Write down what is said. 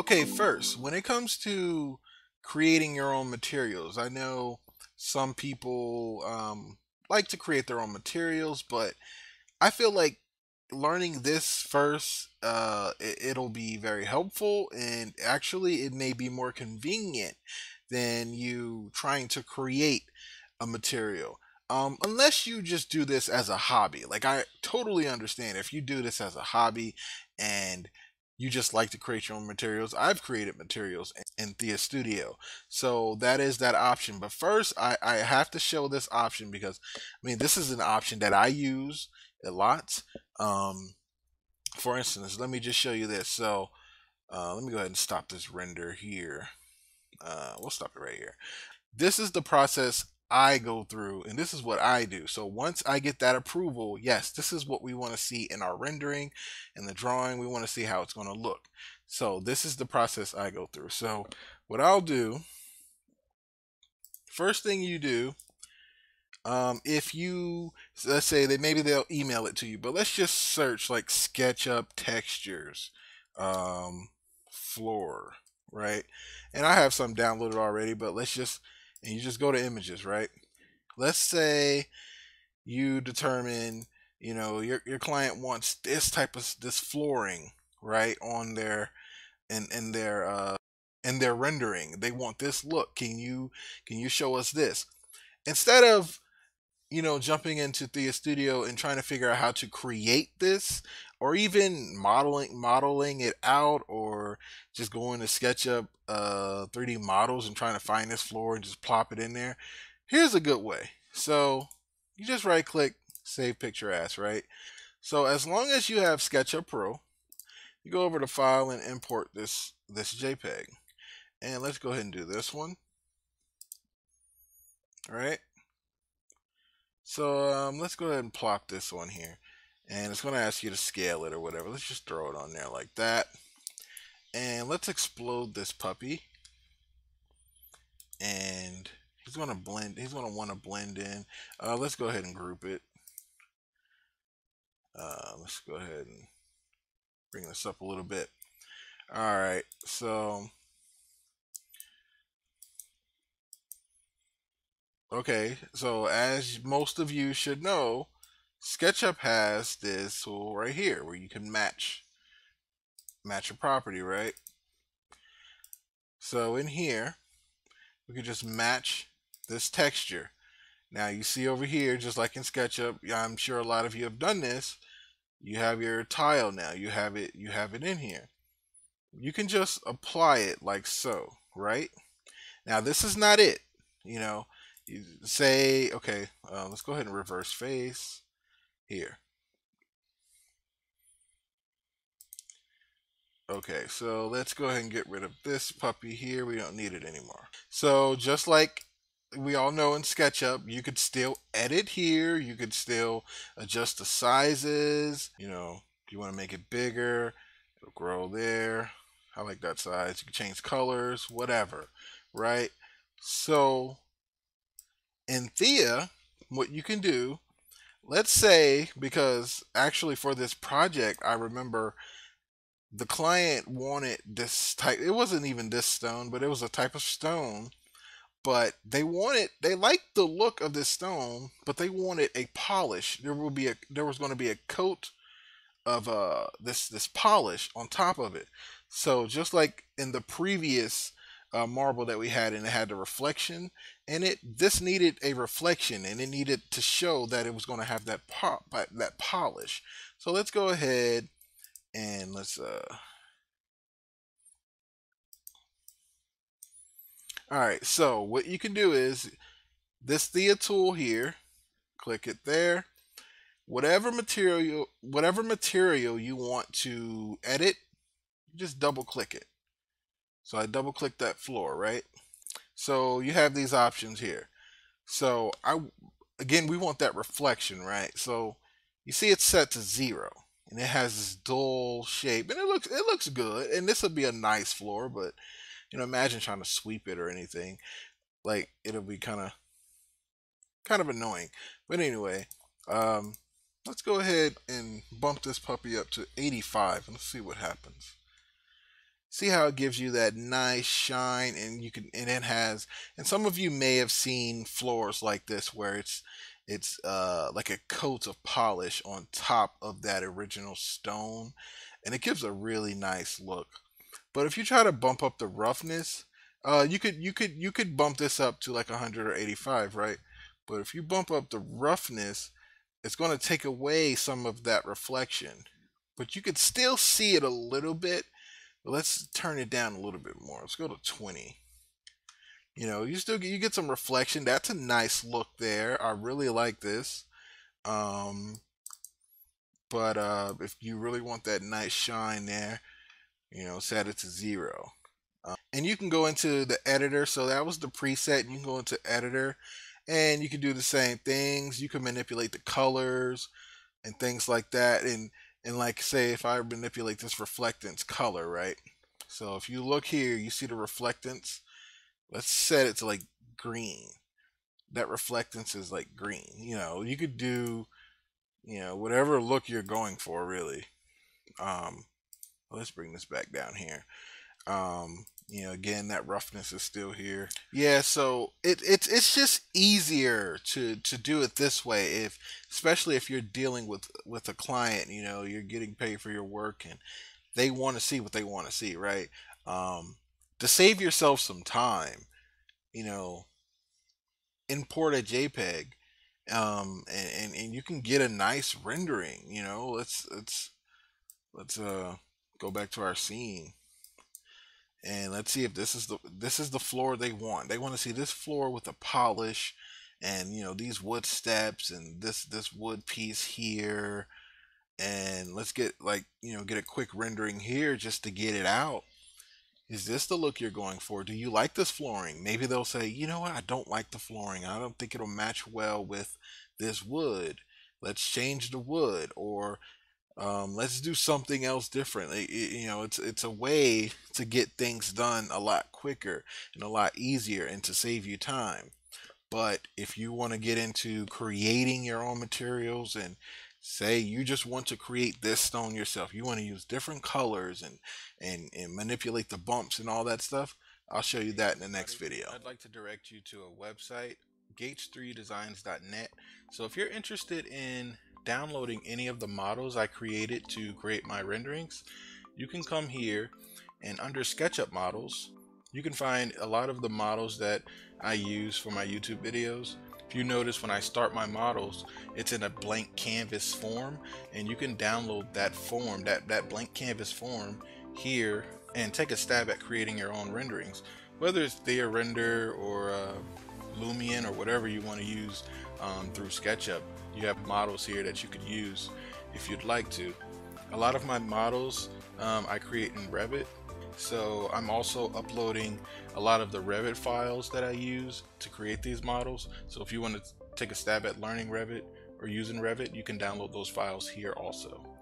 Okay, first, when it comes to creating your own materials, I know some people like to create their own materials, but I feel like learning this first, it'll be very helpful, and actually it may be more convenient than you trying to create a material. Unless you just do this as a hobby. Like, I totally understand if you do this as a hobby and you just like to create your own materials. I've created materials in Thea Studio, so that is that option. But first, I have to show this option because, I mean, this is an option that I use a lot. For instance, let me just show you this. So let me go ahead and stop this render here. We'll stop it right here. This is the process I go through, and this is what I do. So once I get that approval, yes, this is what we want to see in our rendering and the drawing. We want to see how it's going to look. So this is the process I go through. So what I'll do, first thing you do, if you, let's say that maybe they'll email it to you, but let's just search like SketchUp textures, floor, right? And I have some downloaded already, but let's just, and you just go to images, right? Let's say you determine, you know, your client wants this type of, this flooring, right, on their, in their rendering. They want this look. Can you show us this? Instead of, you know, jumping into Thea Studio and trying to figure out how to create this, or even modeling it out, or just going to SketchUp 3D models and trying to find this floor and just plop it in there. Here's a good way. So you just right click, save picture as, right? So as long as you have SketchUp Pro, you go over to file and import this JPEG. And let's go ahead and do this one. All right. So let's go ahead and plop this on here. And it's going to ask you to scale it or whatever. Let's just throw it on there like that. And let's explode this puppy. And he's going to blend. He's going to want to blend in. Let's go ahead and group it. Let's go ahead and bring this up a little bit. All right. So, okay. So as most of you should know, SketchUp has this tool right here where you can match a property, right? So in here, we can just match this texture. Now you see over here, just like in SketchUp, I'm sure a lot of you have done this. You have your tile now. You have it in here. You can just apply it like so, right? Now this is not it. You know, you say, okay, let's go ahead and reverse face. Here. Okay, so let's go ahead and get rid of this puppy here. We don't need it anymore. So just like we all know in SketchUp, you could still edit here. You could still adjust the sizes. You know, if you want to make it bigger, it'll grow there. I like that size. You can change colors, whatever, right? So in Thea, what you can do, let's say, because actually for this project, I remember the client wanted this type, it wasn't even this stone, but it was a type of stone, but they liked the look of this stone, but they wanted a polish. There was going to be a coat of this polish on top of it. So just like in the previous marble that we had, and it had the reflection in it, this needed a reflection, and it needed to show that it was going to have that polish. So let's go ahead and let's all right, so what you can do is this Thea tool here, click it there, whatever material you want to edit, just double click it. So I double clicked that floor, right? So you have these options here. So again, we want that reflection, right? So you see it's set to 0 and it has this dull shape and it looks good. And this would be a nice floor, but you know, imagine trying to sweep it or anything. Like, it'll be kind of annoying. But anyway, let's go ahead and bump this puppy up to 85 and let's see what happens. See how it gives you that nice shine, and you can, and it has, and some of you may have seen floors like this where it's like a coat of polish on top of that original stone, and it gives a really nice look. But if you try to bump up the roughness, you could bump this up to like 100 or 85, right? But if you bump up the roughness, it's going to take away some of that reflection, but you could still see it a little bit. But let's turn it down a little bit more. Let's go to 20. You know, you still get, you get some reflection. That's a nice look there. I really like this. But if you really want that nice shine there, you know, set it to 0. And you can go into the editor. So that was the preset. You can go into editor and you can do the same things. You can manipulate the colors and things like that. And like, say, if I manipulate this reflectance color, right? So if you look here, you see the reflectance. Let's set it to like green. That reflectance is like green. You know, you could do, you know, whatever look you're going for, really. Let's bring this back down here. You know, again, that roughness is still here. Yeah, so it's just easier to do it this way, if especially if you're dealing with a client. You know, you're getting paid for your work and they want to see what they want to see, right? To save yourself some time, you know, import a JPEG, and you can get a nice rendering. You know, let's go back to our scene. And let's see if this is the floor they want. They want to see this floor with a polish, and you know, these wood steps and this wood piece here. And let's get, like, you know, get a quick rendering here just to get it out. Is this the look you're going for? Do you like this flooring? Maybe they'll say, you know what, I don't like the flooring. I don't think it'll match well with this wood. Let's change the wood, or let's do something else different. You know, it's a way to get things done a lot quicker and a lot easier, and to save you time. But if you want to get into creating your own materials, and say you just want to create this stone yourself, you want to use different colors and manipulate the bumps and all that stuff, I'll show you that in the next video. I'd like to direct you to a website, gates3designs.net. So if you're interested in downloading any of the models I created to create my renderings, you can come here, and under SketchUp models, you can find a lot of the models that I use for my YouTube videos. If you notice, when I start my models, it's in a blank canvas form, and you can download that form, that blank canvas form here, and take a stab at creating your own renderings, whether it's Thea Render or Lumion or whatever you want to use. Through SketchUp, you have models here that you could use if you'd like to. A lot of my models I create in Revit, so I'm also uploading a lot of the Revit files that I use to create these models. So if you want to take a stab at learning Revit or using Revit, you can download those files here also.